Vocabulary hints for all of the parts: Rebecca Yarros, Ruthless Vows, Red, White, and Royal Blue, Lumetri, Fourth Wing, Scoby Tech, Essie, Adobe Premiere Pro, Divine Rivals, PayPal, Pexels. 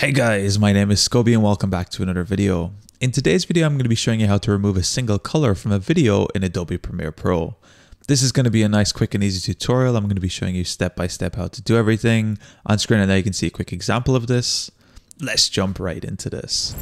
Hey guys, my name is Scoby and welcome back to another video. In today's video, I'm going to be showing you how to remove a single color from a video in Adobe Premiere Pro. This is going to be a nice, quick and easy tutorial. I'm going to be showing you step by step how to do everything on screen, and now you can see a quick example of this. Let's jump right into this.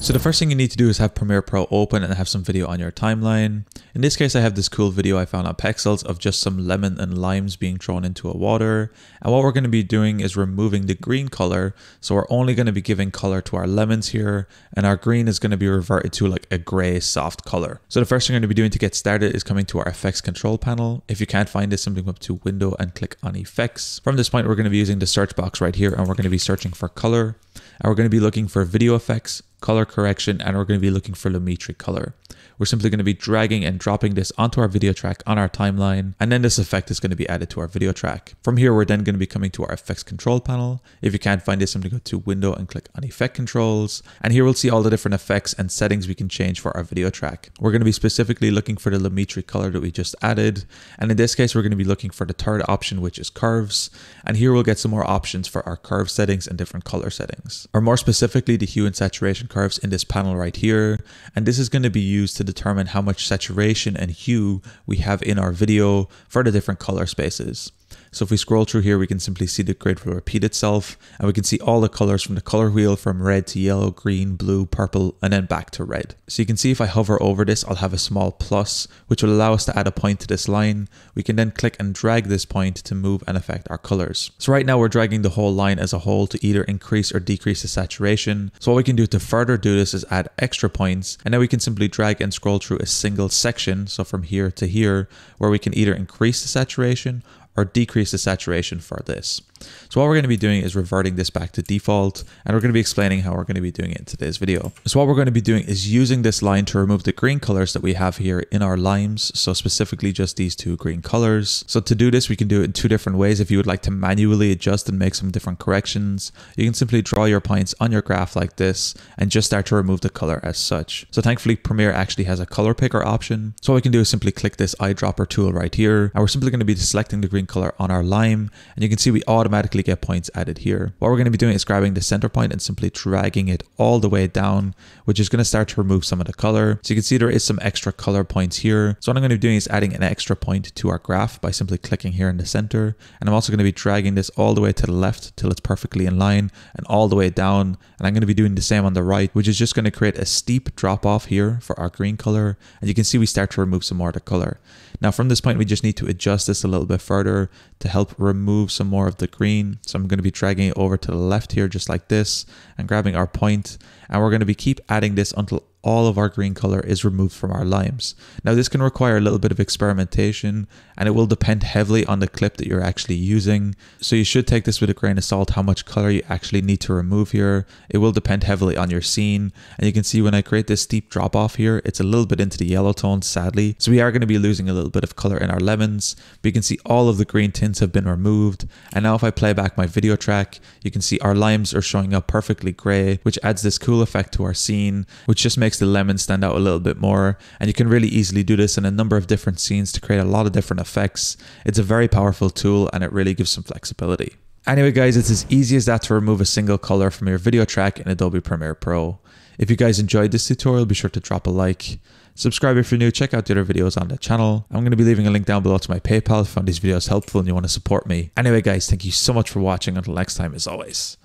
So the first thing you need to do is have Premiere Pro open and have some video on your timeline. In this case, I have this cool video I found on Pexels of just some lemon and limes being thrown into a water. And what we're going to be doing is removing the green color. So we're only going to be giving color to our lemons here, and our green is going to be reverted to like a gray soft color. So the first thing we're going to be doing to get started is coming to our effects control panel. If you can't find this, simply go up to window and click on effects. From this point, we're going to be using the search box right here, and we're going to be searching for color, and we're going to be looking for video effects, color correction, and we're going to be looking for Lumetri color. We're simply going to be dragging and dropping this onto our video track on our timeline, and then this effect is going to be added to our video track. From here, we're then going to be coming to our effects control panel. If you can't find this, simply go to window and click on effect controls, and here we'll see all the different effects and settings we can change for our video track. We're going to be specifically looking for the Lumetri color that we just added, and in this case, we're going to be looking for the third option, which is curves, and here we'll get some more options for our curve settings and different color settings, or more specifically, the hue and saturation curves in this panel right here. And this is going to be used to determine how much saturation and hue we have in our video for the different color spaces. So if we scroll through here, we can simply see the grid will repeat itself, and we can see all the colors from the color wheel from red to yellow, green, blue, purple, and then back to red. So you can see if I hover over this, I'll have a small plus, which will allow us to add a point to this line. We can then click and drag this point to move and affect our colors. So right now we're dragging the whole line as a whole to either increase or decrease the saturation. So what we can do to further do this is add extra points, and then we can simply drag and scroll through a single section. So from here to here, where we can either increase the saturation or decrease the saturation for this. So what we're going to be doing is reverting this back to default, and we're going to be explaining how we're going to be doing it in today's video. So what we're going to be doing is using this line to remove the green colors that we have here in our limes, so specifically just these two green colors. So to do this, we can do it in two different ways. If you would like to manually adjust and make some different corrections, you can simply draw your points on your graph like this and just start to remove the color as such. So thankfully, Premiere actually has a color picker option. So what we can do is simply click this eyedropper tool right here, and we're simply going to be selecting the green color on our lime, and you can see we automatically get points added here. What we're going to be doing is grabbing the center point and simply dragging it all the way down, which is going to start to remove some of the color. So you can see there is some extra color points here. So what I'm going to be doing is adding an extra point to our graph by simply clicking here in the center, and I'm also going to be dragging this all the way to the left till it's perfectly in line and all the way down, and I'm going to be doing the same on the right, which is just going to create a steep drop off here for our green color, and you can see we start to remove some more of the color. Now from this point, we just need to adjust this a little bit further to help remove some more of the green. So I'm going to be dragging it over to the left here just like this and grabbing our point, and we're going to be keep adding this until all of our green color is removed from our limes. Now this can require a little bit of experimentation, and it will depend heavily on the clip that you're actually using. So you should take this with a grain of salt how much color you actually need to remove here. It will depend heavily on your scene, and you can see when I create this steep drop off here, it's a little bit into the yellow tone, sadly. So we are going to be losing a little bit of color in our lemons, but you can see all of the green tints have been removed. And now if I play back my video track, you can see our limes are showing up perfectly gray, which adds this cool effect to our scene, which just makes the lemon stand out a little bit more. And you can really easily do this in a number of different scenes to create a lot of different effects. It's a very powerful tool, and it really gives some flexibility. Anyway guys, it's as easy as that to remove a single color from your video track in Adobe Premiere Pro. If you guys enjoyed this tutorial, be sure to drop a like. Subscribe if you're new, check out the other videos on the channel. I'm going to be leaving a link down below to my PayPal if you found these videos helpful and you want to support me. Anyway guys, thank you so much for watching. Until next time, as always,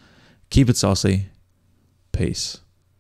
keep it saucy. Peace.